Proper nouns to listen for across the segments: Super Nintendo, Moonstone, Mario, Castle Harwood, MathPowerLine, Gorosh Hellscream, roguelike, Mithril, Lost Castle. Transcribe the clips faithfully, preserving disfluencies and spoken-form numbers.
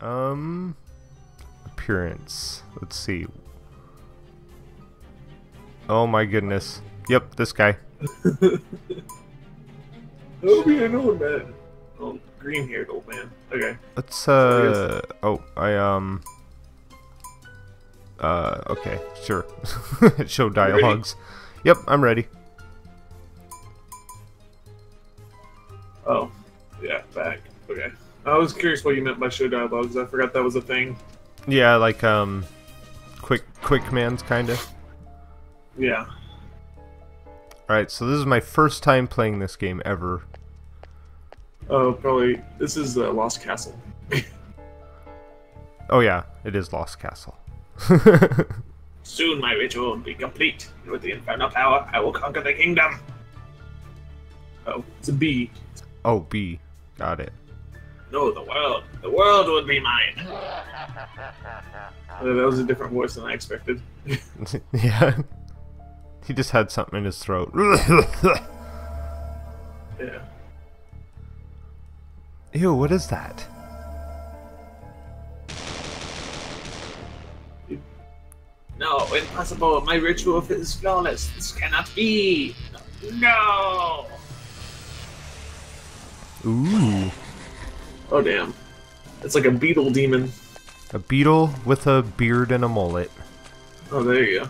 right. Um, appearance. Let's see. Oh my goodness. Yep, this guy. That would be an old man. Oh, green-haired old man. Okay. Let's uh. Oh, I um. Uh. Okay. Sure. Show dialogues. Yep, I'm ready. Oh, yeah, back. Okay. I was curious what you meant by show dialogues. I forgot that was a thing. Yeah, like um, quick, quick commands, kind of. Yeah. All right, so this is my first time playing this game ever. Oh, probably this is uh, Lost Castle. Oh yeah, it is Lost Castle. Soon my ritual will be complete. With the infernal power, I will conquer the kingdom. Oh, it's a B. Oh, B. Got it. No, the world. The world would be mine. That was a different voice than I expected. Yeah. He just had something in his throat. Yeah. Ew, what is that? No, impossible. My ritual is flawless. This cannot be. No! Ooh. Oh, damn. It's like a beetle demon. A beetle with a beard and a mullet. Oh, there you go.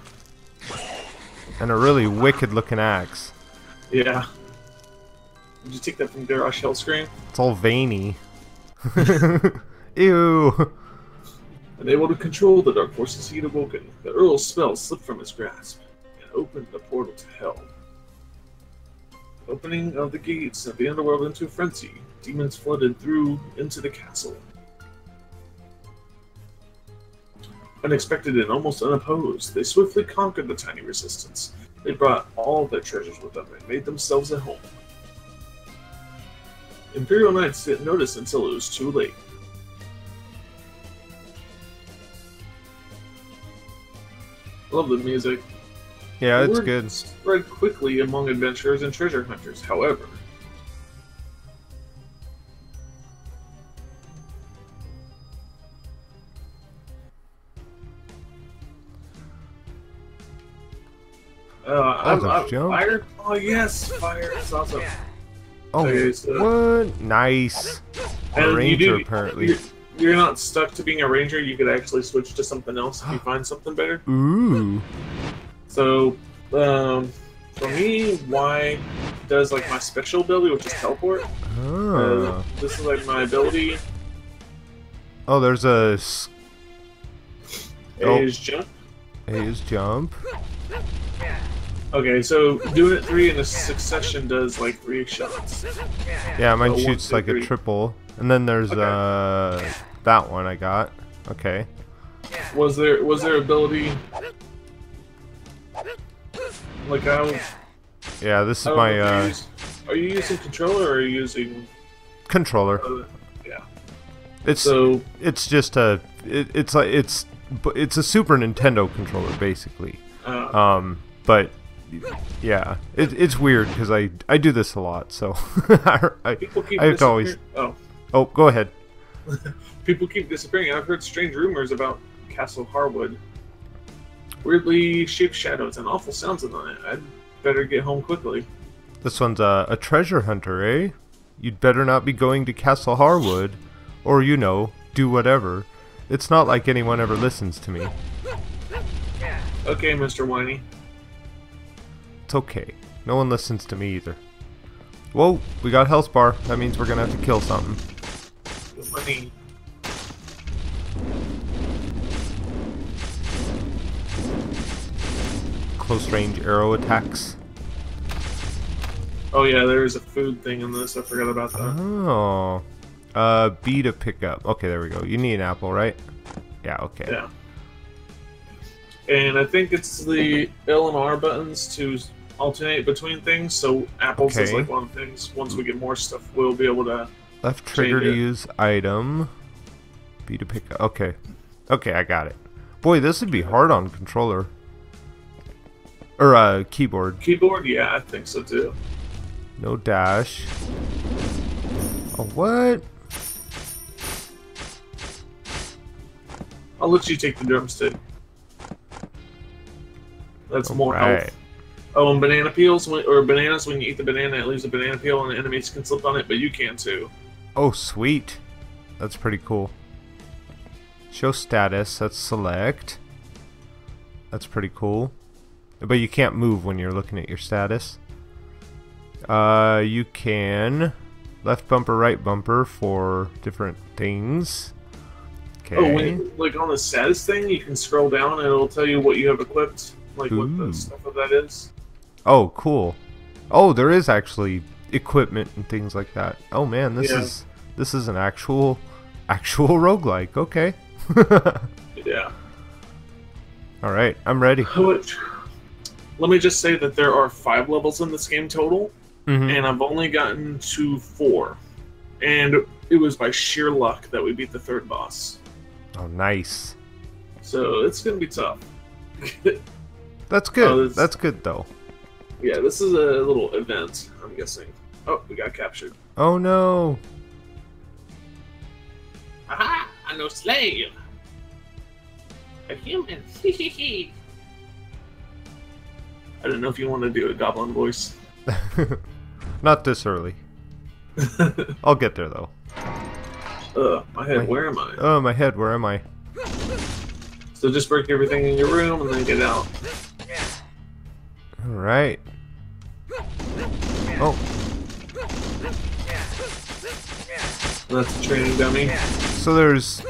And a really wicked looking axe. Yeah. Did you take that from Gorosh Hellscream? It's all veiny. Ew. Unable to control the dark forces he had awoken, the Earl's spell slipped from his grasp and opened the portal to hell. Opening of the gates sent the underworld into a frenzy. Demons flooded through into the castle. Unexpected and almost unopposed, they swiftly conquered the tiny resistance. They brought all their treasures with them and made themselves at home. Imperial Knights didn't notice until it was too late. I love the music. Yeah, it's good. Spread quickly among adventurers and treasure hunters, however. Uh, I'm, I'm fire? Oh, yes, fire is awesome. Oh, okay, so what? Nice. A ranger, do, apparently. You're, you're not stuck to being a ranger. You could actually switch to something else if you find something better. Ooh. So, um, for me, Y does like my special ability, which is teleport. Oh. Uh, this is like my ability. Oh, there's a. A oh. is jump. A is jump. Okay, so doing it three in a succession does like three shots. Yeah, mine so shoots one, two, like three. A triple, and then there's okay. uh that one I got. Okay. Was there was there ability? Like I yeah, this is oh, my. Are you, uh, use, are you using controller or are you using? Controller. Uh, yeah. It's so. It's just a. It, it's like it's it's a Super Nintendo controller basically. Uh, um, but yeah, it, it's weird because I I do this a lot, so I I, I have to always. Oh. Oh, go ahead. People keep disappearing. I've heard strange rumors about Castle Harwood. Weirdly shaped shadows and awful sounds in the night. I'd better get home quickly. This one's a, a treasure hunter, eh? You'd better not be going to Castle Harwood, or, you know, do whatever. It's not like anyone ever listens to me. Okay, Mister Whiny. It's okay. No one listens to me either. Whoa, we got health bar. That means we're gonna have to kill something. Whiny. Close range arrow attacks. Oh yeah, there is a food thing in this. I forgot about that. Oh, uh, B to pick up. Okay, there we go. You need an apple, right? Yeah. Okay. Yeah. And I think it's the L and R buttons to alternate between things. So apples okay. is like one of the things. Once we get more stuff, we'll be able to. Left trigger to it. Use item. B to pick up. Okay. Okay, I got it. Boy, this would be hard on controller. Or, uh, keyboard. Keyboard, yeah, I think so too. No dash. Oh, what? I'll let you take the drumstick. That's All more right. health. Oh, and banana peels, when, or bananas, when you eat the banana, it leaves a banana peel and the enemies can slip on it, but you can too. Oh, sweet. That's pretty cool. Show status, that's select. That's pretty cool. But you can't move when you're looking at your status. Uh, you can left bumper, right bumper for different things. Okay. Oh, when you, like on the status thing, you can scroll down and it'll tell you what you have equipped, like Ooh. what the stuff of that is. Oh, cool. Oh, there is actually equipment and things like that. Oh man, this yeah. is this is an actual actual roguelike. Okay. Yeah. All right, I'm ready. What? Let me just say that there are five levels in this game total, mm-hmm. and I've only gotten to four. And it was by sheer luck that we beat the third boss. Oh, nice. So it's going to be tough. That's good. Oh, this, That's good, though. Yeah, this is a little event, I'm guessing. Oh, we got captured. Oh, no. Aha! I'm no slave. A human. Hee hee hee. I don't know if you want to do a goblin voice. Not this early. I'll get there though. Ugh, my head, my, where am I? Oh, my head, where am I? So just break everything in your room and then get out. Alright. Oh. That's a training dummy. So there's...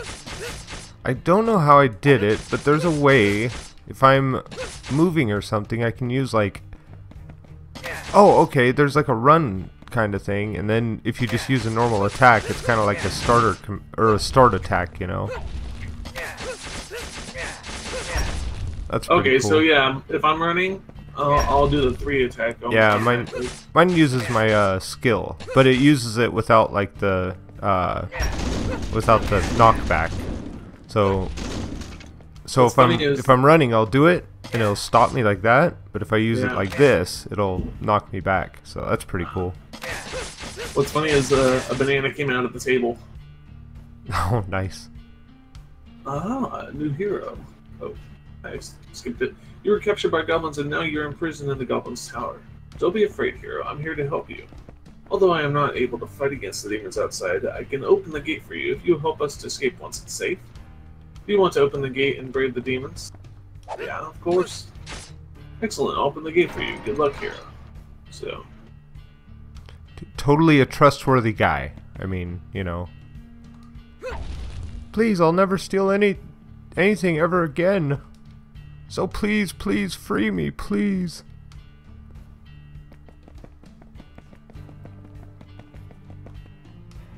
I don't know how I did it, but there's a way... If I'm moving or something, I can use like... Oh, okay, there's like a run kind of thing, and then if you just use a normal attack, it's kind of like a starter com or a start attack, you know? That's pretty Okay, cool. so yeah, if I'm running, I'll, I'll do the three attack. I'll yeah, mine, mine uses my uh, skill, but it uses it without like the... Uh, without the knockback. So... So if I'm, if I'm running, I'll do it, and it'll stop me like that, but if I use yeah. it like this, it'll knock me back, so that's pretty cool. What's funny is uh, a banana came out of the table. Oh, nice. Ah, a new hero. Oh, nice. Skipped it. You were captured by goblins, and now you're imprisoned in the Goblin's Tower. Don't be afraid, hero. I'm here to help you. Although I am not able to fight against the demons outside, I can open the gate for you if you help us to escape once it's safe. Do you want to open the gate and brave the demons? Yeah, of course. Excellent, I'll open the gate for you. Good luck, hero. So. Totally a trustworthy guy. I mean, you know. Please, I'll never steal any anything ever again. So please, please free me, please.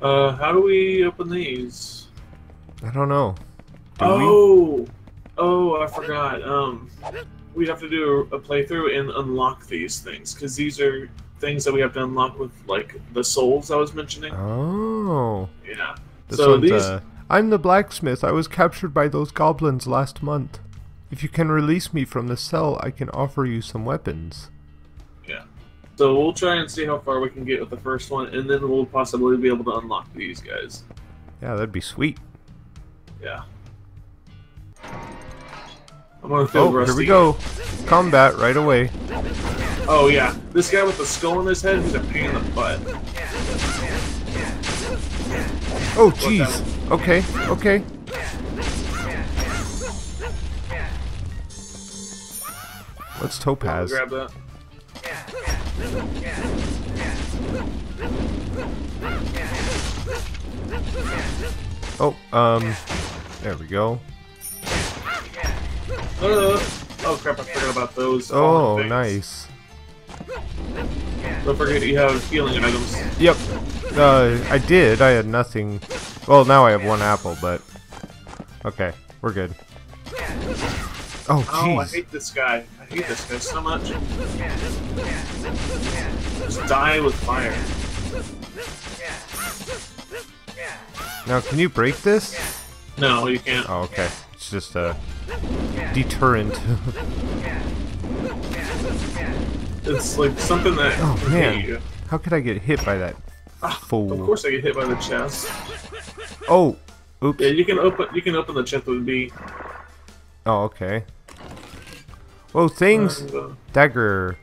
Uh, how do we open these? I don't know. Do oh, we? oh! I forgot. Um, we have to do a, a playthrough and unlock these things because these are things that we have to unlock with, like the souls I was mentioning. Oh, yeah. This so these. Uh, I'm the blacksmith. I was captured by those goblins last month. If you can release me from the cell, I can offer you some weapons. Yeah. So we'll try and see how far we can get with the first one, and then we'll possibly be able to unlock these guys. Yeah, that'd be sweet. Yeah. I'm gonna feel oh, rusty. Here we go. Combat right away. Oh, yeah. This guy with the skull in his head is a pain in the butt. Oh, jeez. Okay, okay. What's Topaz? Grab that. Oh, um... There we go. Uh, oh crap, I forgot about those. Oh, nice. Don't forget you have healing items. Yep. Uh, I did. I had nothing. Well, now I have one apple, but... Okay, we're good. Oh, jeez. Oh, I hate this guy. I hate this guy so much. Just die with fire. Now, can you break this? No, you can't. Oh, okay. It's just a deterrent. It's like something that... Oh, man. You. How could I get hit by that ah, fool? Of course I get hit by the chest. Oh, Oops. Yeah, you can open. You can open the chest with B. Oh, okay. Whoa, things! Uh, Dagger,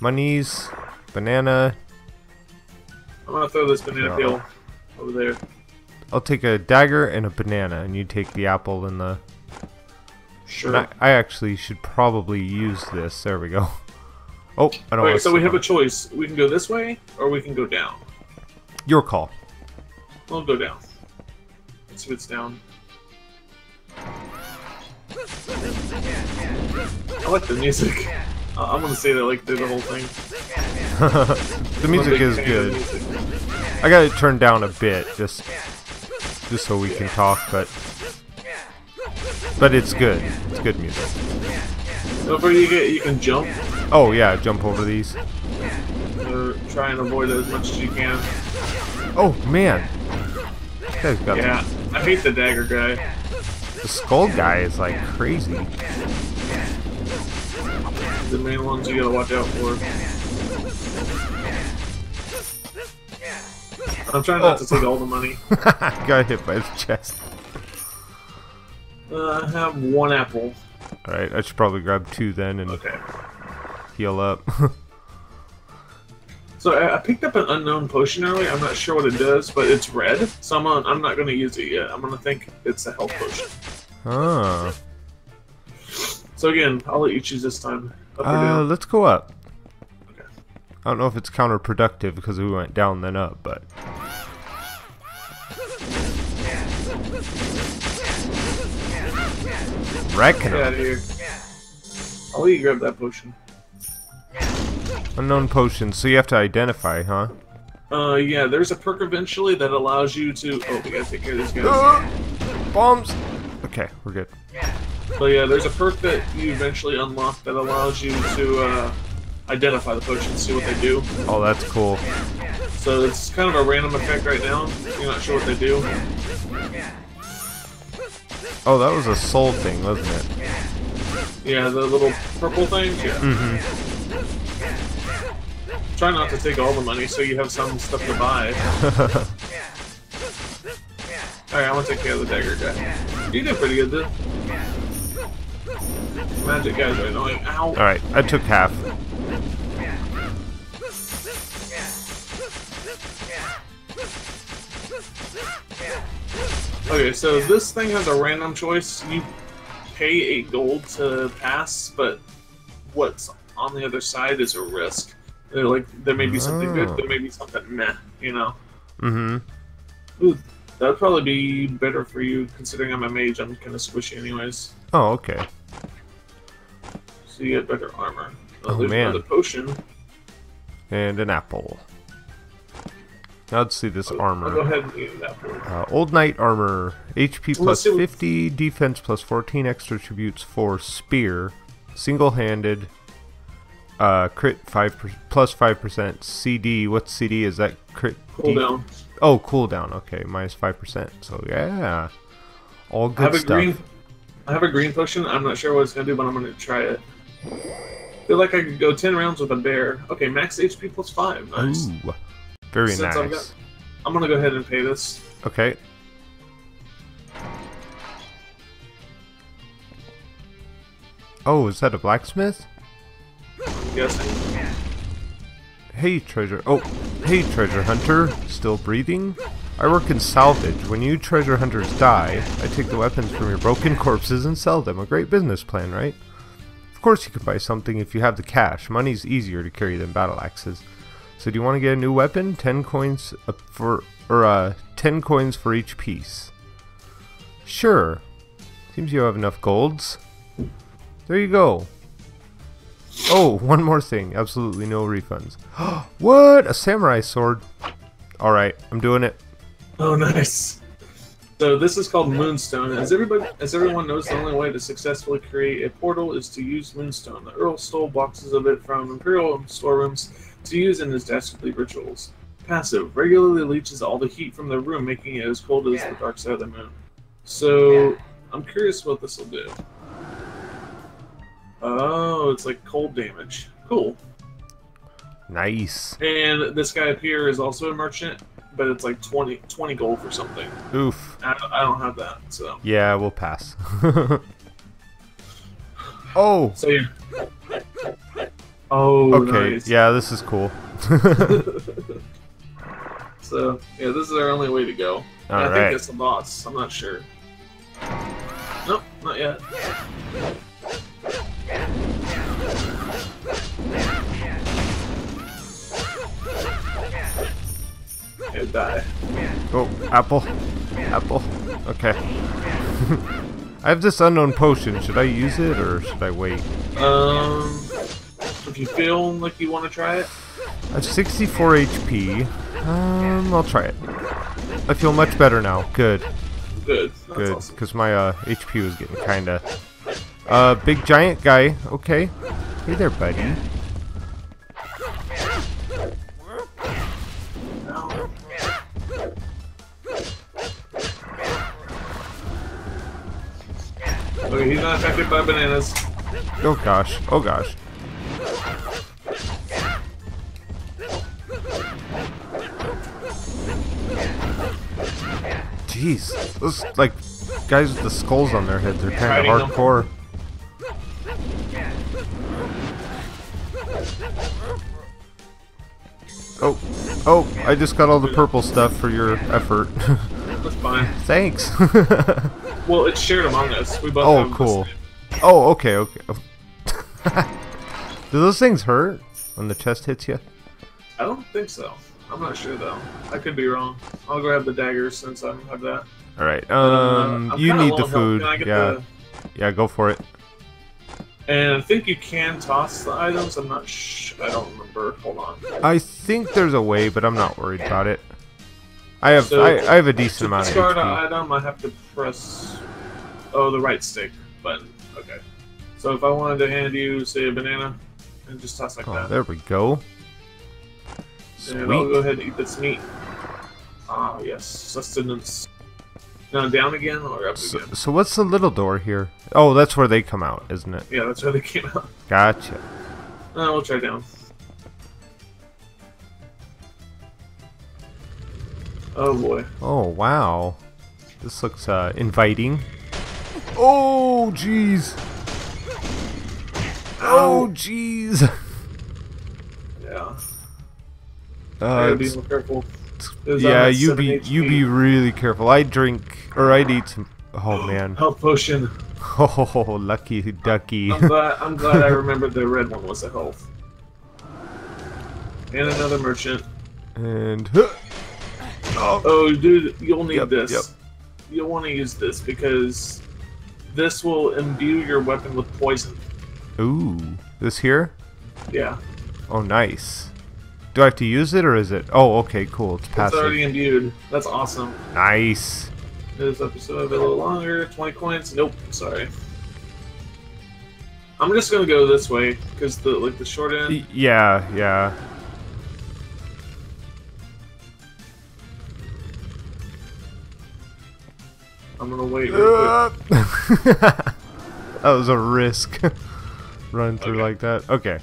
monies, banana. I'm gonna throw this banana no. peel over there. I'll take a dagger and a banana, and you take the apple and the. Sure. I, I actually should probably use this. There we go. Oh, I don't. Wait, so we have a choice. We can go this way, or we can go down. Your call. We'll go down. Let's see what's down. I like the music. Uh, I'm gonna say that like through the whole thing. The music is good. Music. I got it turned down a bit, just just so we can talk, but but it's good. It's good music. So far you get, you can jump. Oh yeah, jump over these. Or try and avoid it as much as you can. Oh man. Got yeah, them. I hate the dagger guy. The skull guy is like crazy. The main ones you gotta watch out for. I'm trying not oh. to take all the money. Got hit by the chest. Uh, I have one apple. Alright, I should probably grab two then and okay. heal up. So I picked up an unknown potion earlier. I'm not sure what it does, but it's red. So I'm, on, I'm not going to use it yet. I'm going to think it's a health potion. Huh. So again, I'll let you choose this time. Up or uh, down? Let's go up. Okay. I don't know if it's counterproductive because we went down then up, but. Reckon. Get out of here. I'll let you grab that potion. Unknown potions, so you have to identify, huh? Uh, yeah, there's a perk eventually that allows you to... Oh, we gotta take care of these guys. Ah! Bombs! Okay, we're good. So yeah, there's a perk that you eventually unlock that allows you to, uh, identify the potions, see what they do. Oh, that's cool. So it's kind of a random effect right now. You're not sure what they do. Oh, that was a soul thing, wasn't it? Yeah, the little purple things, yeah. Mm-hmm. Try not to take all the money so you have some stuff to buy. Alright, I want to take care of the dagger guy. You did pretty good, dude. Magic guys are annoying. Ow! Alright, I took half. Okay, so this thing has a random choice. You pay eight gold to pass, but what's on the other side is a risk. They're like, there may be something oh. good, there may be something meh, you know? Mm-hmm. Ooh, that would probably be better for you, considering I'm a mage, I'm kind of squishy anyways. Oh, okay. So you get better armor. Well, oh, there's man. another potion. And an apple. Now let's see this oh, armor. I'll go ahead and get an apple. Uh, Old Knight armor. H P well, plus fifty, defense plus fourteen, extra attributes for spear. Single-handed. Uh, crit five per plus five percent. C D, what's C D? Is that crit? Cooldown. Oh, cooldown. Okay, minus five percent. So, yeah. All good I have a stuff. Green, I have a green potion. I'm not sure what it's going to do, but I'm going to try it. I feel like I could go ten rounds with a bear. Okay, max H P plus five. Nice. Ooh, very Since nice. I've got, I'm going to go ahead and pay this. Okay. Oh, is that a blacksmith? Yes. Hey treasure, oh, hey treasure hunter, still breathing? I work in salvage. When you treasure hunters die, I take the weapons from your broken corpses and sell them. A great business plan, right? Of course you can buy something if you have the cash. Money's easier to carry than battle axes. So do you want to get a new weapon? ten coins for, or uh, ten coins for each piece. Sure. Seems you have enough golds. There you go. Oh, one more thing. Absolutely no refunds. What? A samurai sword. Alright, I'm doing it. Oh, nice. So this is called Moonstone. As everybody, as everyone knows, the only way to successfully create a portal is to use Moonstone. The Earl stole boxes of it from Imperial storerooms to use in his dastardly rituals. Passive. Regularly leeches all the heat from the room, making it as cold as the dark side of the moon. So, I'm curious what this will do. Oh, it's like cold damage. Cool. Nice. And this guy up here is also a merchant. but it's like twenty, twenty gold for something. Oof. I, I don't have that, so. Yeah, we'll pass. Oh. So yeah. Oh. Okay. Nice. Yeah, this is cool. So yeah, this is our only way to go. All I right. think that's the boss. I'm not sure. Nope, not yet. It died. Oh, apple, apple. Okay. I have this unknown potion. Should I use it or should I wait? Um, if you feel like you want to try it. I have sixty-four H P. Um, I'll try it. I feel much better now. Good. Good. That's Good. Awesome. Cause my uh H P was getting kinda. Uh, big giant guy. Okay. Hey there, buddy. Okay, he's not affected by bananas. Oh gosh, oh gosh. Jeez, those, like, guys with the skulls on their heads are kind of hardcore. Oh, oh, I just got all the purple stuff for your effort. That's fine. Thanks. Well, it's shared among us. We both. Oh, cool. Oh, okay, okay. Do those things hurt when the chest hits you? I don't think so. I'm not sure though. I could be wrong. I'll grab the dagger since I have that. All right. Um, uh, you need the food. Can I get yeah. The... Yeah, go for it. And I think you can toss the items. I'm not. Sh I don't remember. Hold on. I think there's a way, but I'm not worried about it. I have so, I, I have a decent amount of H P. To discard an item, I have to press oh the right stick button. Okay. So if I wanted to hand you say a banana and just toss like oh, that. There we go. Sweet. And I'll go ahead and eat this meat. Ah yes, sustenance. Now down again or up so, again. So what's the little door here? Oh, that's where they come out, isn't it? Yeah, that's where they came out. Gotcha. No, we'll try down. Oh boy. Oh wow. This looks uh, inviting. Oh jeez. Oh jeez. Yeah. Uh, be careful. Yeah, you be H P. You be really careful. I drink or I eat some oh man. Health potion. Oh, lucky ducky. I'm glad I'm glad I remembered the red one was a health. And another merchant. And Oh. oh, dude, you'll need yep, this. Yep. You'll want to use this because this will imbue your weapon with poison. Ooh, this here? Yeah. Oh, nice. Do I have to use it or is it? Oh, okay, cool. It's passive. It's already imbued. That's awesome. Nice. This episode a little longer. twenty coins. Nope. Sorry. I'm just gonna go this way because the like the short end. Yeah. Yeah. I'm gonna wait real quick. That was a risk. Run through okay. like that. Okay.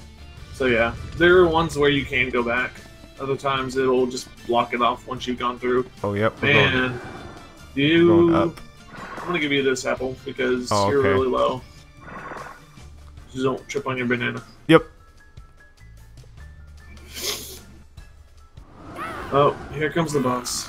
So yeah, there are ones where you can go back. Other times it'll just block it off once you've gone through. Oh yep. And you, going up. I'm gonna give you this apple because oh, you're okay. really low. Just don't trip on your banana. Yep. Oh, here comes the boss.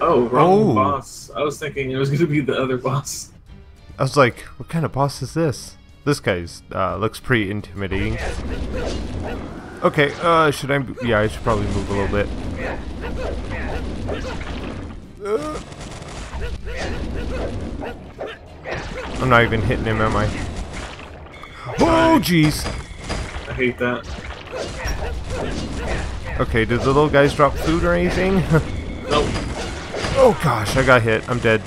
Oh, wrong oh. boss. I was thinking it was going to be the other boss. I was like, what kind of boss is this? This guy's uh, looks pretty intimidating. Okay, uh, should I... Yeah, I should probably move a little bit. Uh. I'm not even hitting him, am I? Oh, jeez! I hate that. Okay, did the little guys drop food or anything? Nope. Oh gosh, I got hit. I'm dead.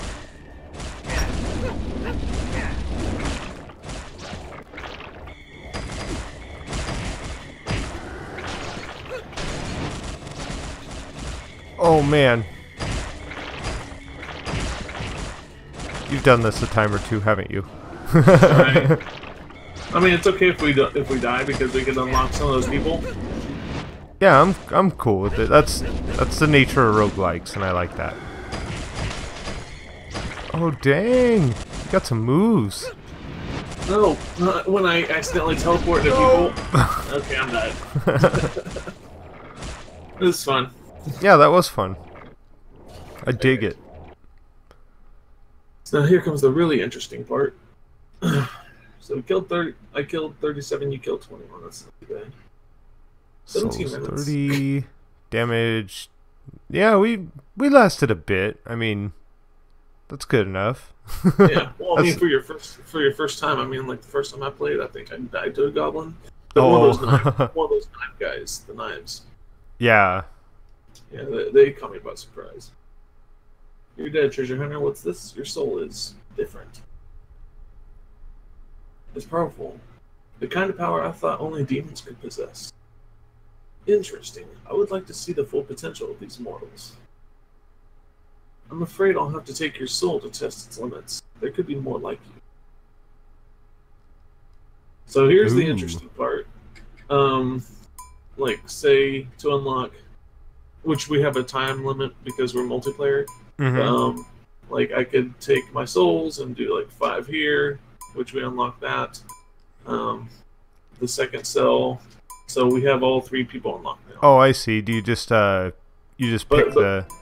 Oh man. You've done this a time or two, haven't you? All right. I mean, it's okay if we do, if we die because we can unlock some of those people. Yeah, I'm I'm cool with it. That's that's the nature of roguelikes, and I like that. Oh dang! You got some moves. No, not when I accidentally teleport to people. Okay, I'm dead. This is fun. Yeah, that was fun. I dig it. So here comes the really interesting part. So we killed thirty. I killed thirty-seven. You killed twenty-one. That's not too bad. seventeen so minutes. thirty damage. Yeah, we we lasted a bit. I mean, that's good enough. Yeah. Well, I mean, for your first for your first time. I mean, like the first time I played, I think I died to a goblin. Oh. One of those knife, one of those knife guys, the knives. Yeah. Yeah, they, they caught me by surprise. You're dead, treasure hunter. What's this? Your soul is different. It's powerful. The kind of power I thought only demons could possess. Interesting. I would like to see the full potential of these mortals. I'm afraid I'll have to take your soul to test its limits. There could be more like you. So here's Ooh. the interesting part. Um, like, say, to unlock, which we have a time limit because we're multiplayer. Mm-hmm. Um, like, I could take my souls and do, like, five here, which we unlock that. Um, the second cell. So we have all three people unlocked now. Oh, I see. Do you just uh, you just pick but, but, the?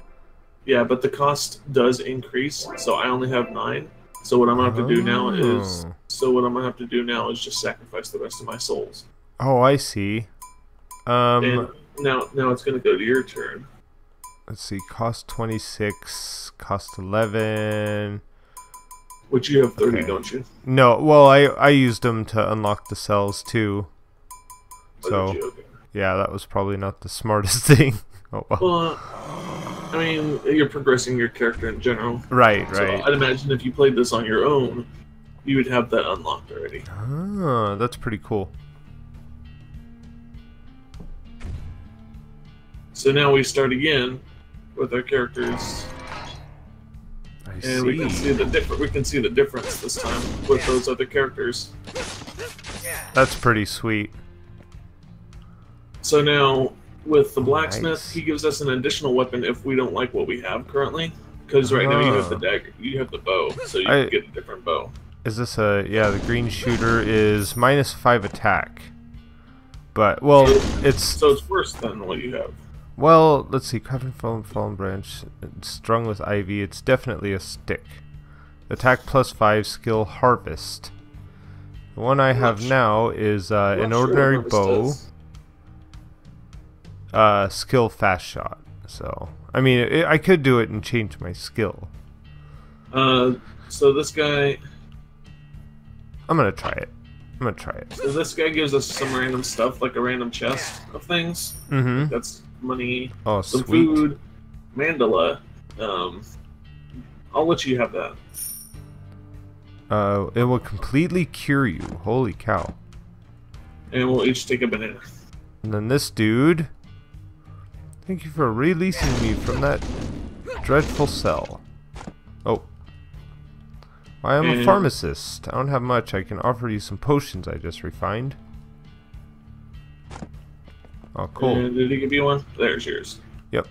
Yeah, but the cost does increase. So I only have nine. So what I'm gonna have oh. to do now is so what I'm gonna have to do now is just sacrifice the rest of my souls. Oh, I see. Um, and now now it's gonna go to your turn. Let's see. Cost twenty-six. Cost eleven. Which you have thirty, okay. Don't you? No, well, I I used them to unlock the cells too. So, okay. Yeah, that was probably not the smartest thing. Oh well. well. I mean, you're progressing your character in general. Right, so right. I'd imagine if you played this on your own, you would have that unlocked already. Ah, that's pretty cool. So now we start again with our characters. I and see. we can see the different. We can see the difference this time with those other characters. That's pretty sweet. So now, with the blacksmith, nice. he gives us an additional weapon if we don't like what we have currently. Because right uh, now you have the dagger, you have the bow, so you I, can get a different bow. Is this a yeah? The green shooter is minus five attack, but well, so, it's so it's worse than what you have. Well, let's see. Craven fallen, fallen branch, strung with ivy. It's definitely a stick. Attack plus five, skill harvest. The one I I'm have sure. now is uh, an ordinary sure bow. Does. Uh, skill fast shot. So I mean, it, I could do it and change my skill. Uh, so this guy. I'm gonna try it. I'm gonna try it. So this guy gives us some random stuff, like a random chest of things. Mm-hmm. That's money. Oh, some sweet. food, mandala. Um, I'll let you have that. Uh, it will completely cure you. Holy cow! And we'll each take a banana. And then this dude. Thank you for releasing me from that dreadful cell. Oh. I am a pharmacist. I don't have much. I can offer you some potions I just refined. Oh, cool. And did he give you one? There's yours. Yep.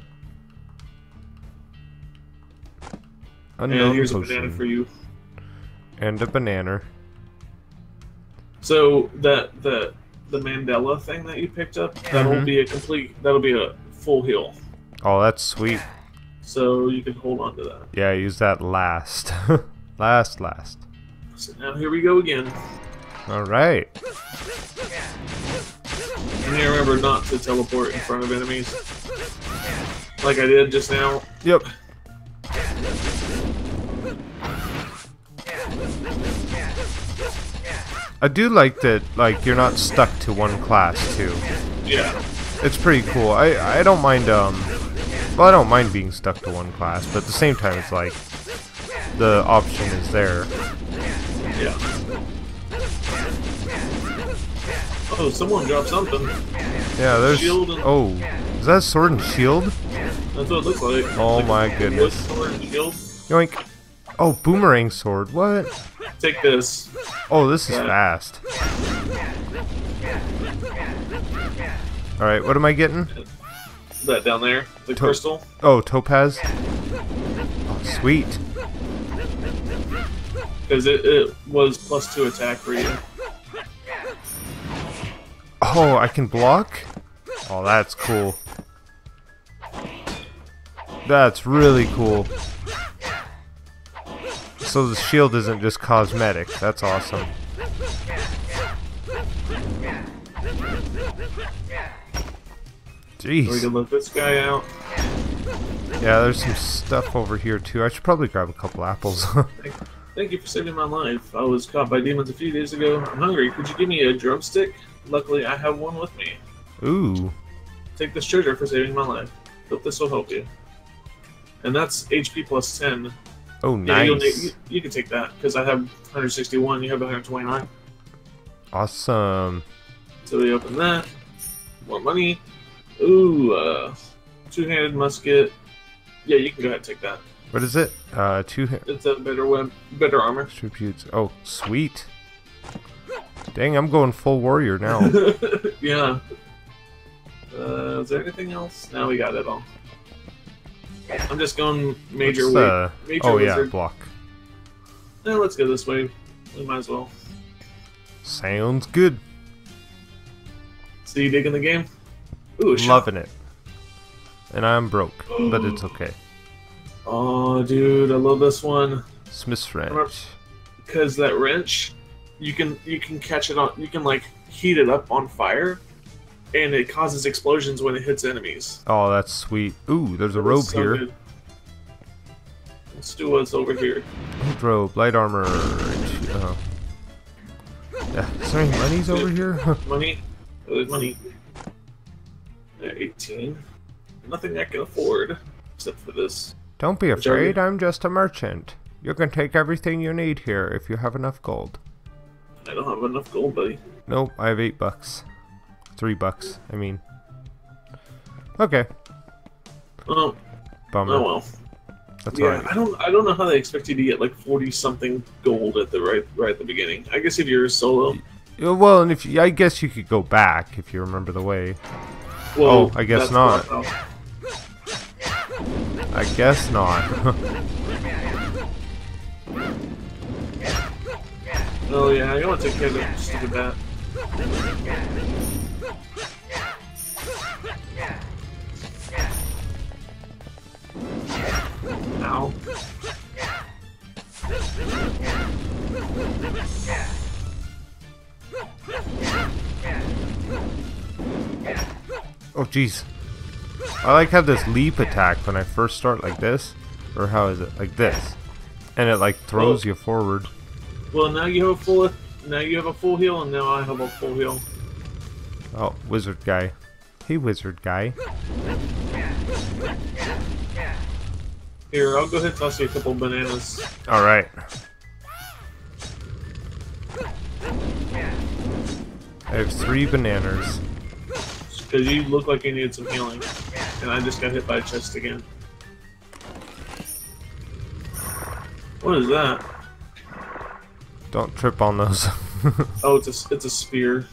Unknown and here's potion. a banana for you. And a banana. So, that, the, the mandala thing that you picked up, that'll mm-hmm. be a complete... That'll be a... full heal. Oh, that's sweet. So you can hold on to that. Yeah, use that last. last, last. So now here we go again. Alright. And you remember not to teleport in front of enemies. Like I did just now. Yep. I do like that, like, you're not stuck to one class, too. Yeah. It's pretty cool. I, I don't mind, um... Well, I don't mind being stuck to one class, but at the same time, it's like... the option is there. Yeah. Oh, someone dropped something. Yeah, there's... Shield and... Oh. Is that sword and shield? That's what it looks like. Oh like my a, goodness. Sword and shield. Yoink. Oh, boomerang sword. What? Take this. Oh, this is yeah. fast. Alright, what am I getting? Is that down there? The to crystal? Oh, topaz? Oh, sweet. Because it, it was plus two attack for you. Oh, I can block? Oh, that's cool. That's really cool. So the shield isn't just cosmetic. That's awesome. Jeez. We can let this guy out. Yeah, there's some stuff over here too. I should probably grab a couple apples. Thank you for saving my life. I was caught by demons a few days ago. I'm hungry. Could you give me a drumstick? Luckily, I have one with me. Ooh. Take this treasure for saving my life. Hope this will help you. And that's H P plus ten. Oh, nice. Yeah, you'll need, you, you can take that, because I have one hundred sixty-one, you have one hundred twenty-nine. Awesome. So we open that. More money. Ooh, uh, two-handed musket. Yeah, you can go ahead and take that. What is it? Uh, two. It's a better web, better armor. Tributes. Oh, sweet. Dang, I'm going full warrior now. Yeah. Uh, is there anything else? No, we got it all. I'm just going major. The... major oh wizard. Yeah, block. Yeah, let's go this way. We might as well. Sounds good. So you digging the game? Ooh, loving it. And I'm broke, but it's okay. Oh, dude, I love this one. Smith's wrench. Because that wrench, you can you can catch it on. You can like heat it up on fire. And it causes explosions when it hits enemies. Oh, that's sweet. Ooh, there's a robe so here. Good. Let's do what's over here. Old robe, light armor. Oh. Yeah. Is there any monies over here? Money? Oh, there's money. There, eighteen. Nothing I can afford except for this. Don't be afraid, I'm just a merchant. You can take everything you need here if you have enough gold. I don't have enough gold, buddy. Nope, I have eight bucks. Three bucks, I mean. Okay. Well, bummer. Oh well. That's yeah, all right. I don't I don't know how they expect you to get like forty something gold at the right right at the beginning. I guess if you're solo. Well, and if you, I guess you could go back if you remember the way. Well, oh, I guess not. I guess not. Oh yeah, I want to take care of that stupid bat. Ow. Oh jeez. I like how this leap attack when I first start like this, or how is it? Like this. And it like throws oh. you forward. Well, now you have a full now you have a full heal and now I have a full heal. Oh, wizard guy. Hey, wizard guy. Here, I'll go ahead and toss you a couple bananas. Alright. I have three bananas. Because you look like you need some healing. And I just got hit by a chest again. What is that? Don't trip on those. Oh, it's a, it's a spear.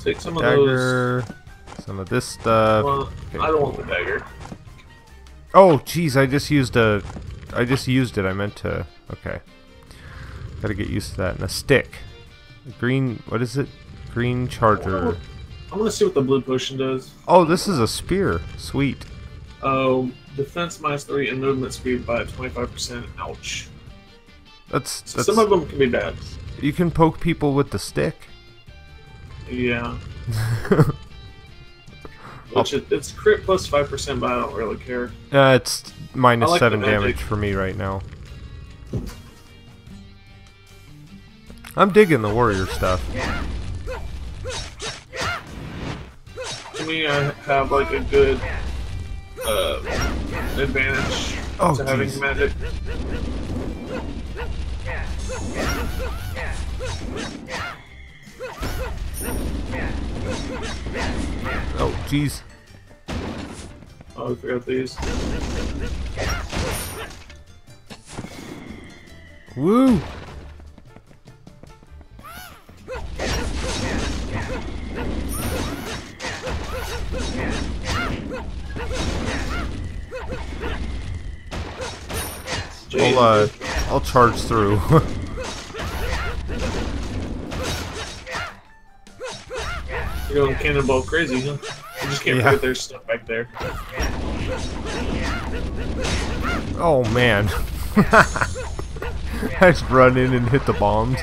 Take some dagger, of those. Some of this stuff. Well, okay. I don't want the dagger. Oh, jeez! I just used a. I just used it. I meant to. Okay. Gotta get used to that. And a stick. A green. What is it? Green charger. I want to see what the blue potion does. Oh, this is a spear. Sweet. Oh, defense minus three and movement speed by twenty-five percent. Ouch. That's, that's some of them can be bad. You can poke people with the stick. Yeah. Which is, it's crit plus five percent, but I don't really care. Uh, it's minus like seven damage for me right now. I'm digging the warrior stuff. To me, I have like a good uh, advantage oh, to geez. having magic. Oh, jeez. Oh, I forgot these. Woo! I'll, uh, I'll charge through. You're going cannonball crazy, huh? I just can't yeah. forget there's stuff back there. Oh, man. I just run in and hit the bombs.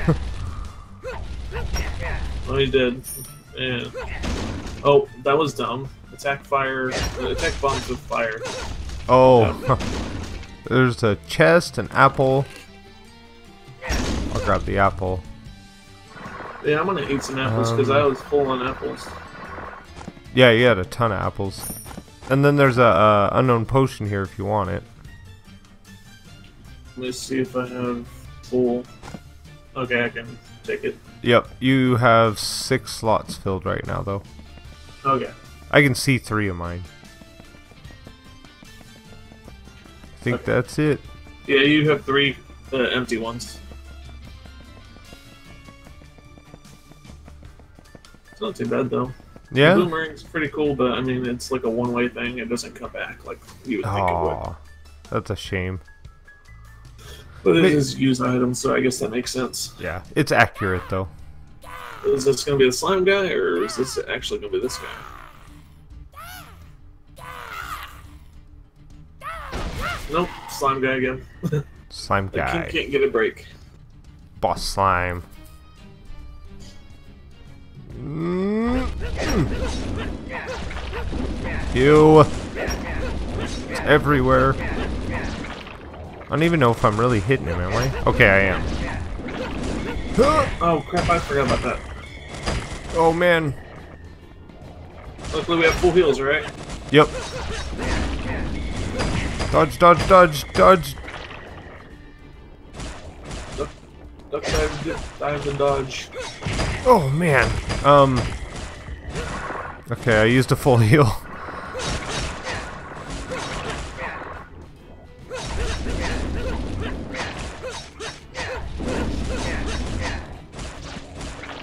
Oh, he did. Yeah. Oh, that was dumb. Attack fire. Uh, attack bombs with fire. Oh. Yeah. There's a chest, an apple. I'll grab the apple. Yeah, I'm gonna eat some apples because um, I was full on apples. Yeah, you had a ton of apples. And then there's a uh, unknown potion here if you want it. Let's see if I have full. Okay, I can take it. Yep, you have six slots filled right now, though. Okay. I can see three of mine. I think okay. that's it. Yeah, you have three uh, empty ones. It's not too bad, though. Yeah? The boomerang's pretty cool, but, I mean, it's like a one-way thing. It doesn't come back like you would think Aww, it would. That's a shame. But it is used items, so I guess that makes sense. Yeah, it's accurate though. Is this gonna be the slime guy, or is this actually gonna be this guy? Nope, slime guy again. Slime guy. Can't get a break. Boss slime. Mm-hmm. Ew. It's everywhere. I don't even know if I'm really hitting him, am I? Okay, I am. Oh crap, I forgot about that. Oh man. Luckily we have full heals, right? Yep. Dodge, dodge, dodge, dodge. Duck, duck, dive, dive and dodge. Oh man. Um. Okay, I used a full heal.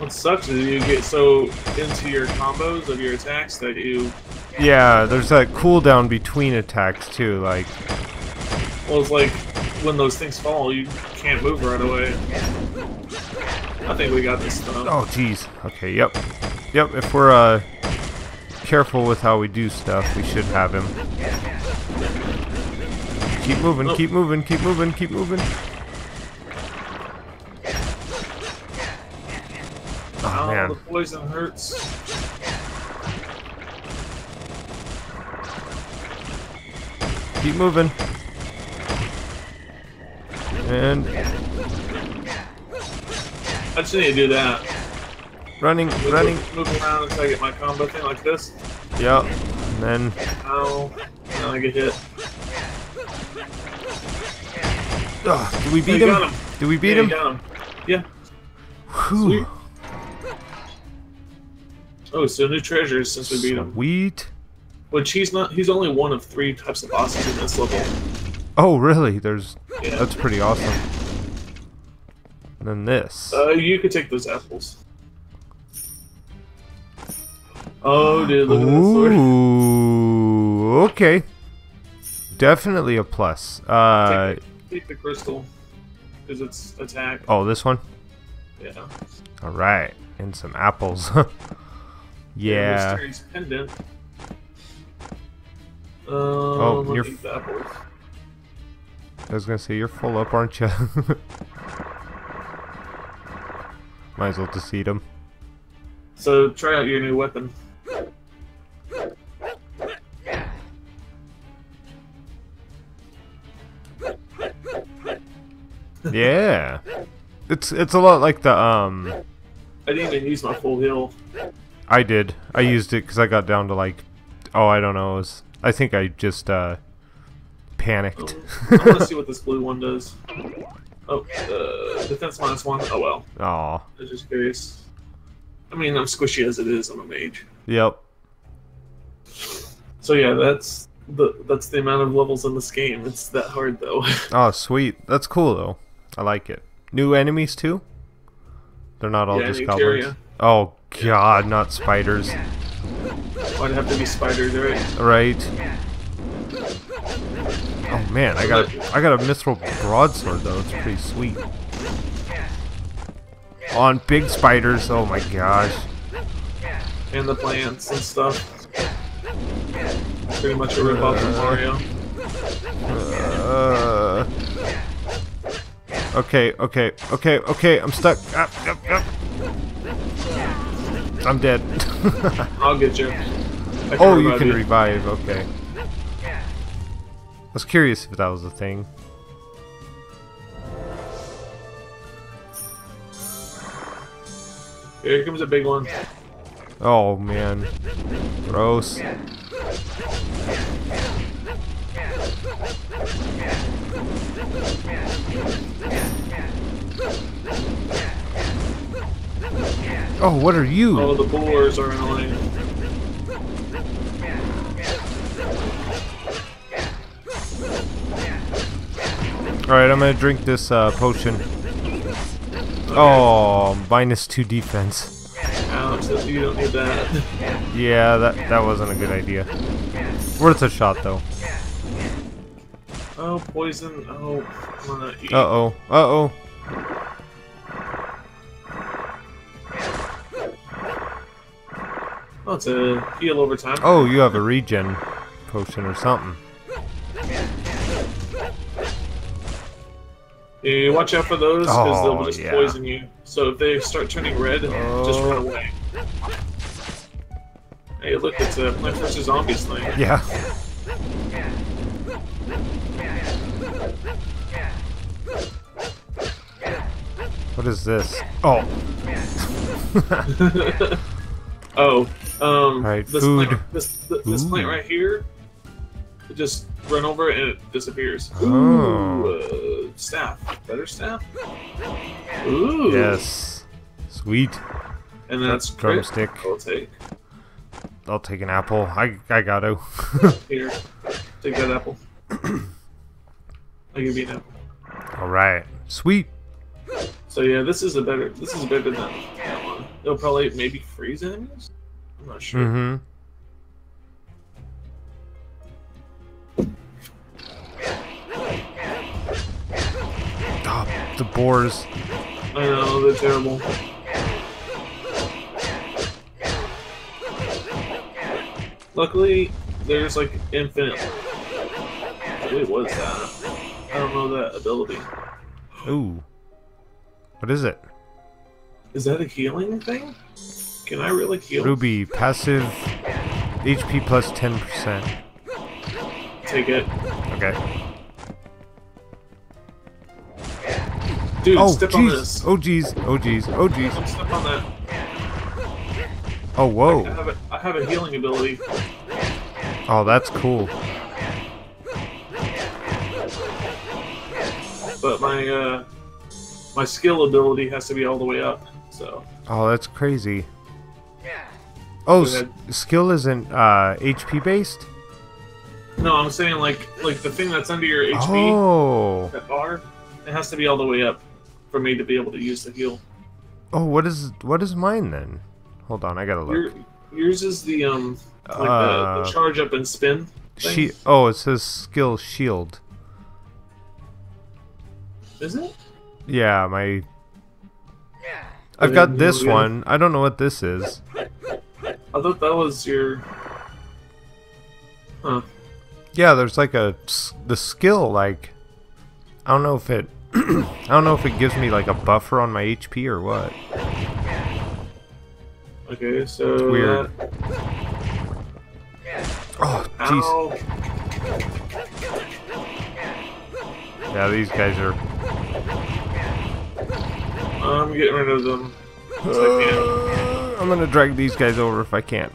Sucks is you get so into your combos of your attacks that you... Yeah, there's that cooldown between attacks too, like... Well, it's like, when those things fall, you can't move right away. I think we got this stuff. Oh, jeez. Okay, yep. Yep, if we're, uh, careful with how we do stuff, we should have him. Keep moving, nope. keep moving, keep moving, keep moving. Oh, man. The poison hurts. Keep moving. And I just need to do that. Running, move, running. Move around until I get my combo thing like this. Yep. And then. Ow. Now I get hit. Ugh, did we beat oh, him? him? Did we beat yeah, him? Got him? Yeah. Whew. Sweet. Oh, so new treasures since we beat him. Sweet. Which he's not—he's only one of three types of bosses in this level. Oh, really? There's. Yeah. That's pretty awesome. And then this. Uh, you could take those apples. Oh, dude! Look at that sword. Ooh. Okay. Definitely a plus. Uh. Take the, take the crystal, because it's attack. Oh, this one. Yeah. All right, and some apples. Yeah. Mysterious pendant. Um, oh, you're. The apples. I was gonna say you're full up, aren't you? Might as well deceive him. So try out your new weapon. Yeah. It's it's a lot like the um. I didn't even use my full heal. I did. I used it because I got down to like, oh, I don't know. It was, I think I just uh, panicked. I want to see what this blue one does. Oh, uh, defense minus one. Oh well. Aw. I was just curious. I mean, I'm squishy as it is. I'm a mage. Yep. So yeah, that's the that's the amount of levels in this game. It's that hard though. Oh, sweet. That's cool though. I like it. New enemies too. They're not all yeah, just goblins. Oh. God, not spiders. Why'd it have to be spiders, right? Right. Oh man, I got a, I got a Mithril broadsword though. It's pretty sweet. On big spiders. Oh my gosh. And the plants and stuff. Pretty much a rip off of Mario. Uh, okay, okay, okay, okay. I'm stuck. Ah, yep, yep. I'm dead. I'll get you. Oh, you can revive. Okay. I was curious if that was a thing. Here comes a big one. Oh man. Gross. Oh, what are you? Oh, the boars are in the lane. Alright, I'm gonna drink this uh, potion. Okay. Oh, minus two defense. Ouch, you don't need that. Yeah, that, that wasn't a good idea. Worth a shot, though. Oh, poison. Oh, I'm gonna eat. Uh-oh. Uh-oh. Oh, it's a heal over time. Oh, you have a regen potion or something. Yeah, watch out for those, because oh, they'll just yeah. poison you. So if they start turning red, oh. just run away. Hey, look, it's a Plants versus. Zombies thing. Yeah. What is this? Oh. Oh. Um, right, this, food. Plant, this, this, this plant right here, you just run over it and it disappears. Ooh, oh. uh, staff. Better staff? Ooh. Yes. Sweet. And that's drumstick. I'll take. I'll take an apple. I, I got to. Here. Take that apple. I'll give you an apple. Alright. Sweet. So yeah, this is a better, this is better than that one. They'll probably maybe freeze enemies? I'm not sure. Mm-hmm. Oh, the boars. I know, they're terrible. Luckily, there's like infinite. What was that? I don't know that ability. Ooh. What is it? Is that a healing thing? Can I really heal? Ruby, passive H P plus ten percent. Take it. Okay. Dude, oh, step geez. on this. Oh geez, oh geez, oh geez. Don't step on that. Oh, whoa. I have a, I have a healing ability. Oh, that's cool. But my, uh... my skill ability has to be all the way up, so. Oh, that's crazy. Oh, s skill isn't uh, H P based? No, I'm saying like like the thing that's under your H P, oh. that bar, it has to be all the way up for me to be able to use the heal. Oh, what is what is mine then? Hold on, I gotta look. Your, yours is the um like uh, the, the charge up and spin thing. Oh, it says skill shield. Is it? Yeah, my. I've got this one. I don't know what this is. I thought that was your. Huh. Yeah, there's like a the skill like. I don't know if it. I don't know if it gives me like a buffer on my H P or what. Okay, so. It's weird. That... Oh, jeez. Yeah, these guys are. I'm getting rid of them. Uh, I'm gonna drag these guys over if I can.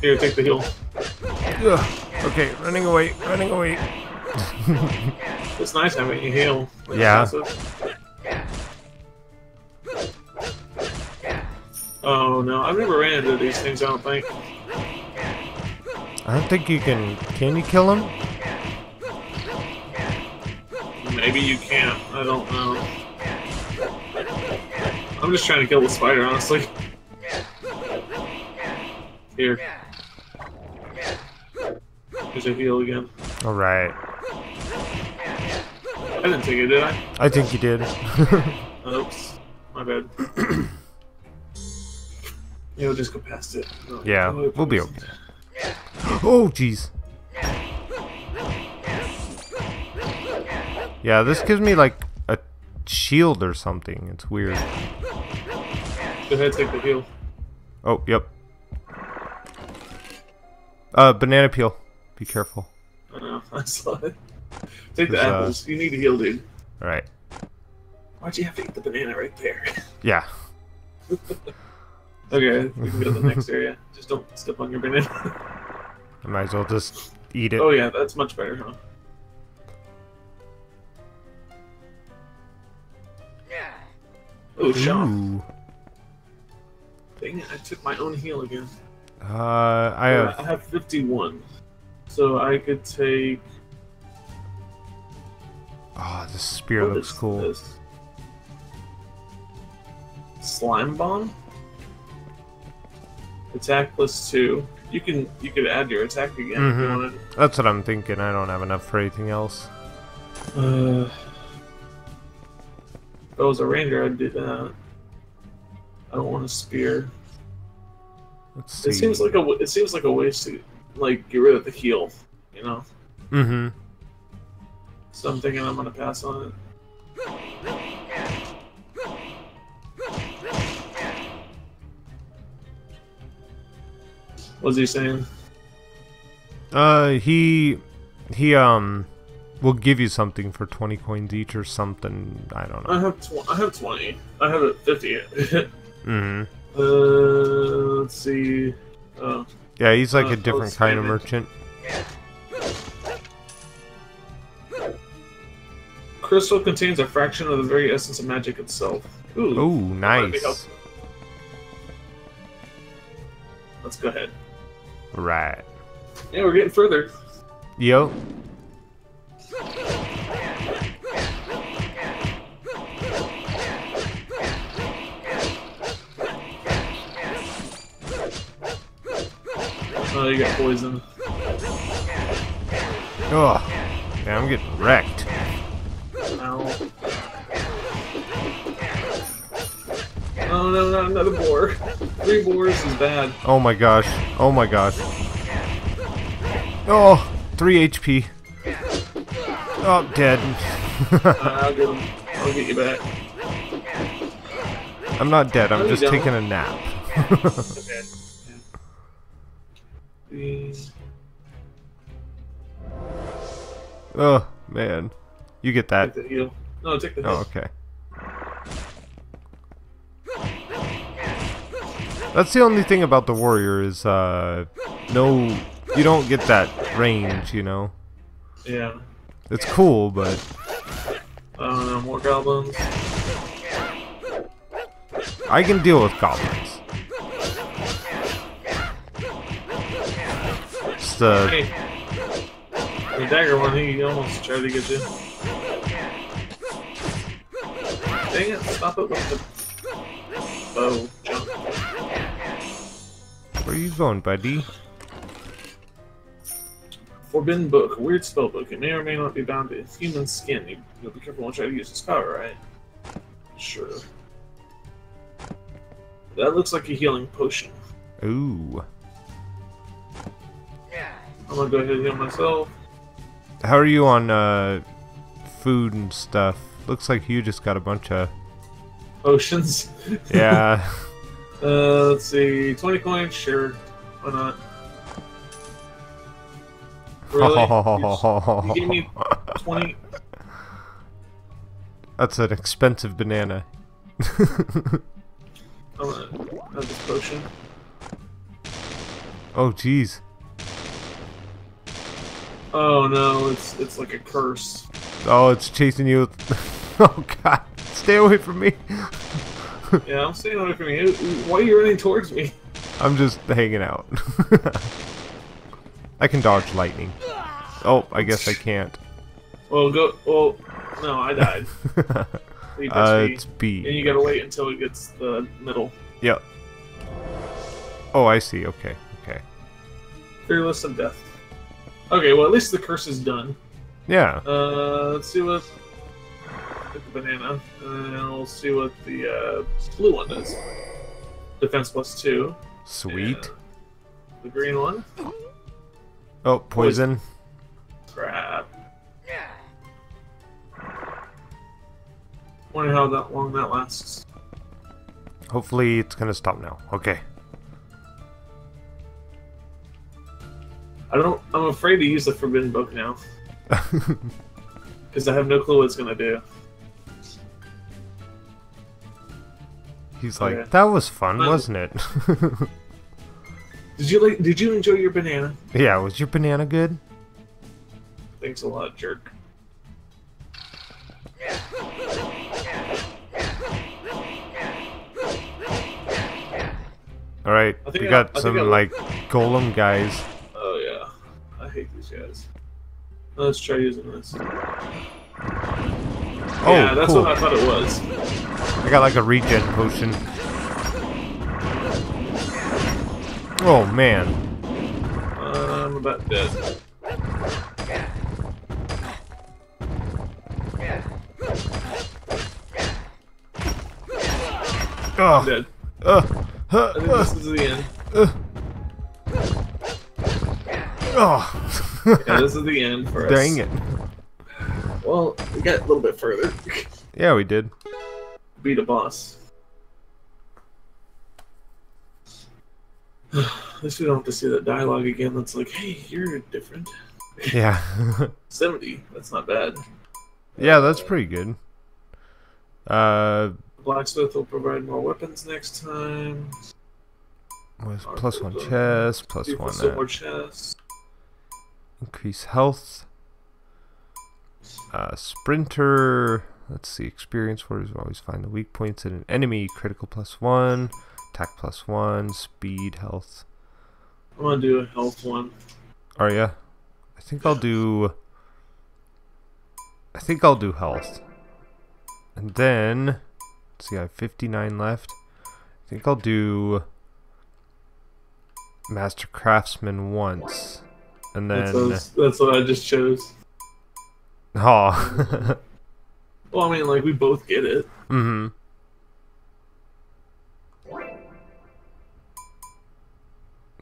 Here, take the heal. Ugh. Okay, running away, running away. It's nice having you heal. Like yeah. Oh no, I've never ran into these things, I don't think. I don't think you can... Can you kill them? Maybe you can't, I don't know. I'm just trying to kill the spider, honestly. Here. Here's a heal again. Alright. I didn't take it, did I? I think you did. Oops. My bad. You'll just go past it. No, yeah, no, we'll be okay. Oh, jeez. Yeah, this gives me like a shield or something. It's weird. Go ahead, take the heal. Oh, yep. Uh, banana peel. Be careful. I know, I saw it. Take the apples. Uh, you need to heal, dude. Alright. Why'd you have to eat the banana right there? Yeah. Okay, we can go to the next area. Just don't step on your banana. I might as well just eat it. Oh yeah, that's much better, huh? Oh, Sean. Dang it, I took my own heal again. Uh, I have... I have fifty-one. So I could take... Oh, this spear what looks cool. This? Slime bomb? Attack plus two. You can you could add your attack again mm-hmm. if you wanted. That's what I'm thinking. I don't have enough for anything else. Uh, if I was a ranger, I'd do that. I don't want a spear. Let's see. It seems like a it seems like a waste to like get rid of the heal, you know. Mm-hmm. So I'm thinking I'm gonna pass on it. What's he saying? Uh, he, he, um, will give you something for twenty coins each or something. I don't know. I have, tw I have twenty. I have it fifty. mm hmm. Uh, let's see. Uh, yeah, he's like uh, a different kind of merchant. Crystal contains a fraction of the very essence of magic itself. Ooh, Ooh nice. Let's go ahead. Right. Yeah, we're getting further. Yo. Oh, you got poison. Oh, yeah, I'm getting wrecked. Ow. Oh no, not another boar. Three boars is bad. Oh my gosh. Oh my gosh. Oh, three H P. Oh, I'm dead. uh, I'll get him. I'll get you back. I'm not dead. I'm no, just taking a nap. Okay. Yeah. Oh man, you get that. Take the heal. No, take the heal. Oh, okay. That's the only thing about the warrior is, uh, no, you don't get that range, you know? Yeah. It's cool, but... I don't know, more goblins. I can deal with goblins. Just, uh... Hey. The dagger one, he almost tried to get you. Dang it, stop it with the bow jump. Where are you going, buddy? Forbidden book, a weird spell book. It may or may not be bound to human skin. You, you'll be careful when trying to use this power, right? Sure. That looks like a healing potion. Ooh. I'm gonna go ahead and heal myself. How are you on uh, food and stuff? Looks like you just got a bunch of potions. Yeah. Uh, let's see, twenty coins, sure, why not? Really? You gave me twenty? That's an expensive banana. I'm gonna have this potion. Oh, jeez. Oh no, it's it's like a curse. Oh, it's chasing you. Oh god, stay away from me. Yeah, I'm staying away from you. Why are you running towards me? I'm just hanging out. I can dodge lightning. Oh, I guess I can't. Well, go. Well, no, I died. Leave that uh, to me. It's B. And you gotta wait until it gets the middle. Yep. Oh, I see. Okay. Okay. Fearless of death. Okay, well, at least the curse is done. Yeah. Uh, let's see what... Get the banana. And then we'll see what the uh, blue one does. Defense plus two. Sweet. And the green one. Oh, poison. Crap. Wonder how that long that lasts. Hopefully it's gonna stop now. Okay. I don't. I'm afraid to use the forbidden book now. Because I have no clue what it's gonna do. He's like, okay. That was fun, um, wasn't it? Did you like? Did you enjoy your banana? Yeah. Was your banana good? Thanks a lot, jerk. All right, we got I, I some I, like golem guys. Oh yeah, I hate these guys. Let's try using this. Oh, yeah, that's cool. What I thought it was. I got like a regen potion. Oh man. I'm about dead. Oh. I'm dead. Uh. Huh, I think uh, this is the end. Uh, oh. Yeah, this is the end for us. Dang it. Well, we got a little bit further. Yeah, we did. Beat a boss. At least we don't have to see that dialogue again that's like, hey, you're different. Yeah. seventy, that's not bad. Yeah, that's pretty good. Uh... Blacksmith will provide more weapons next time. With plus one chest, plus one more chest. Increase health. Uh, sprinter. Let's see. Experience warriors will always find the weak points in an enemy. Critical plus one. Attack plus one. Speed, health. I'm gonna do a health one. Are ya? I think I'll do. I think I'll do health. And then. See, I have fifty-nine left. I think I'll do Master Craftsman once, and then that's, that's what I just chose. Oh. Well, I mean, like we both get it. Mm-hmm.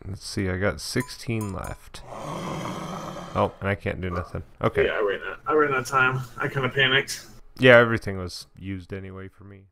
Let's see. I got sixteen left. Oh, and I can't do nothing. Okay. Yeah, I ran out. I ran out of time. I kind of panicked. Yeah, everything was used anyway for me.